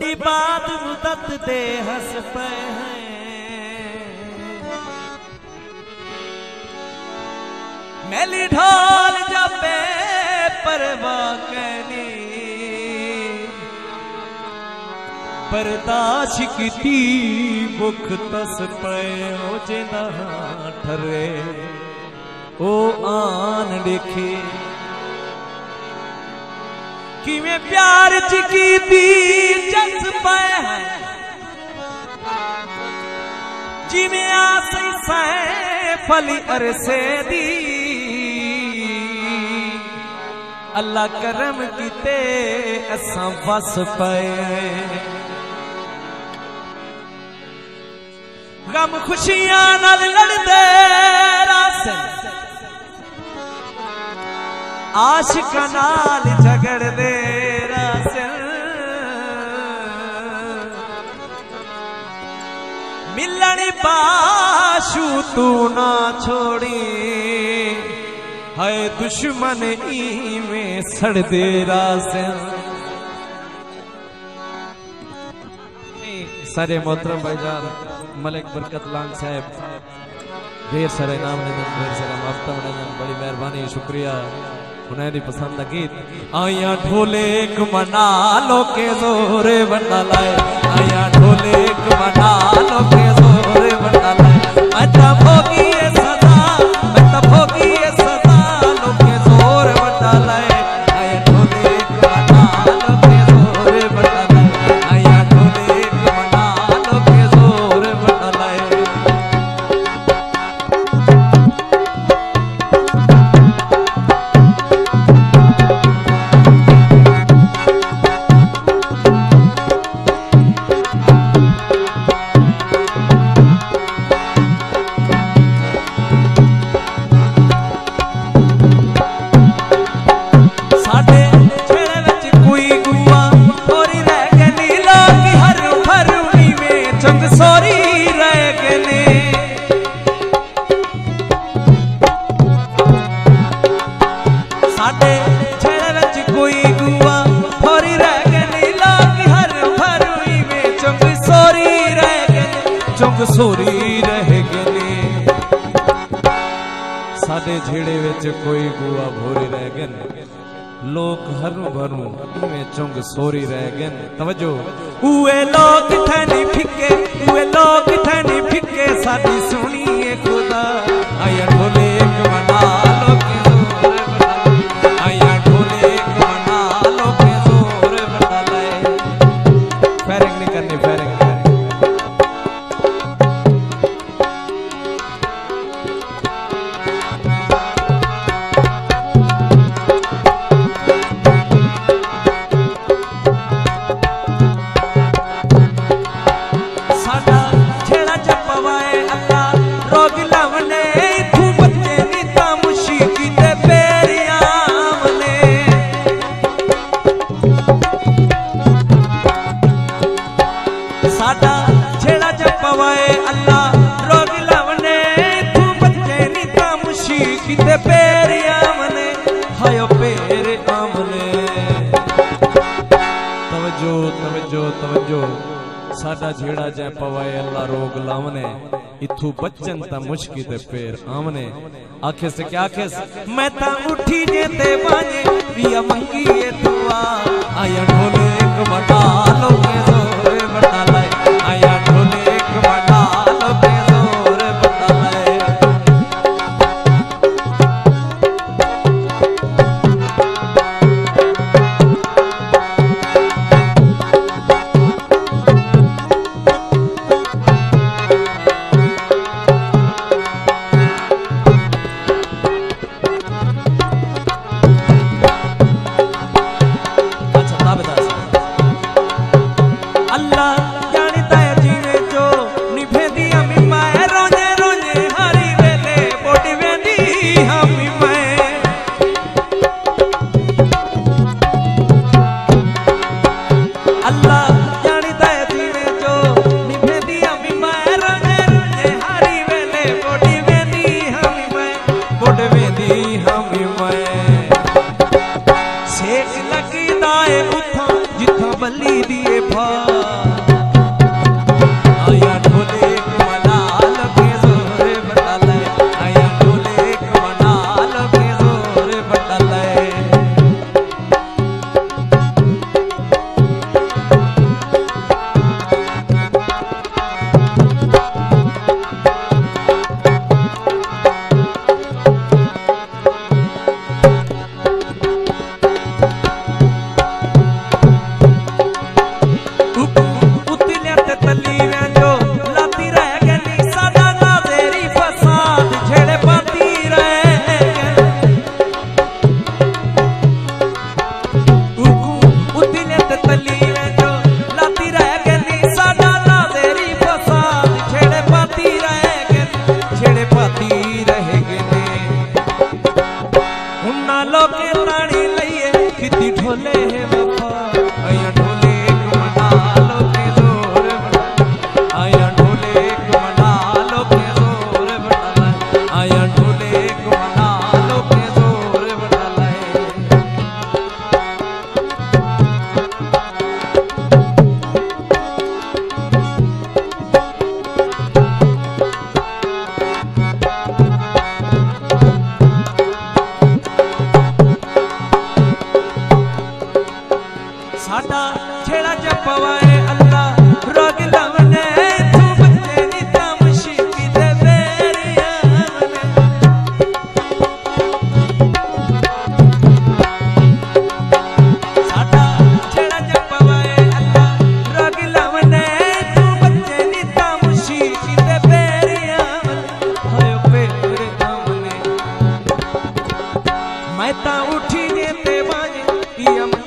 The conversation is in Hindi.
बड़ी बात मुदत दे हंस पे हैं मैली ढोल जब परवाह करी बर्दाश्त की थी मुख तस पे हो जेना ठरे ओ आन देखे कि मैं प्यार की दी जस पाए जिमें आस फली अरसे दी अल्लाह करम किते असा बस पाए गम खुशियां नाल लड़दे रास आशिका नाल झगड़ दे रासन मिलनी बाशु तू ना छोड़ी है दुश्मन ई में सड़ दे रासन। सारे मोहतरम भाईजान मलिक बरकत लांग साहब ढेर सारे नाम लेने ढेर सारे माफता उन्होंने बड़ी मेहरबानी शुक्रिया उन्हें पसंद गीत आया ढोले मना लो के जोरे बना लाए आया ढोले मना लो के जोरे बना लाए अच्छा भोगी सदा अच्छा भोगी सदा लो के जोर बना लाए आया ढोले मना लो के जोरे बना लाए आया ढोले मना लो के जोर बना लाए। सोरी रह गए साडे झेड़े विच कोई गुआ भोरे रह गए लोग हरू भरू में चुंग सोरी रह गए तवज्जो उए लोग थानी फिके उए लोग थानी फिके साडी सुनिए खुदा आया ढोले मना लो के जोर बना लाए आया ढोले मना लो के जोर बना लाए। फायरिंग नहीं करनी फायरिंग साडा झेड़ा जै पवाए अल्लाह रोग लावने इथू बचन ता मुश्किल दे पैर आमने आखे से क्या आखे मैं ता उठी जे ते बाजे रिया मंगी ए दुआ आया ढोले एक बटा लो के जोर बटा लाए आया ढोले एक बटा लो के जोर बटा लाए। मैं ता उठिए ते बाजे पियम।